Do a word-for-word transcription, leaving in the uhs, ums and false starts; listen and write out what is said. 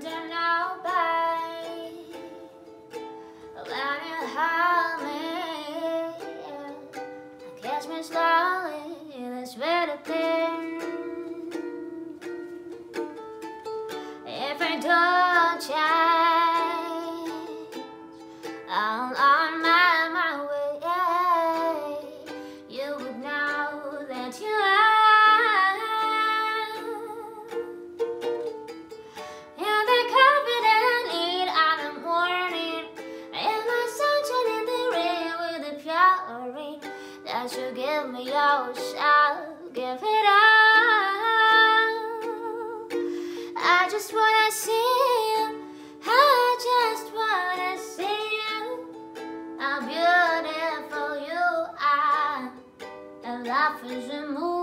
down now by let me hold me, I catch me slowly, that's where the pain. If I don't change, I'll on my my way, you would know that you are. That you give me yours, I'll give it all. I just wanna see you, I just wanna see you, how beautiful you are. And life is a movie.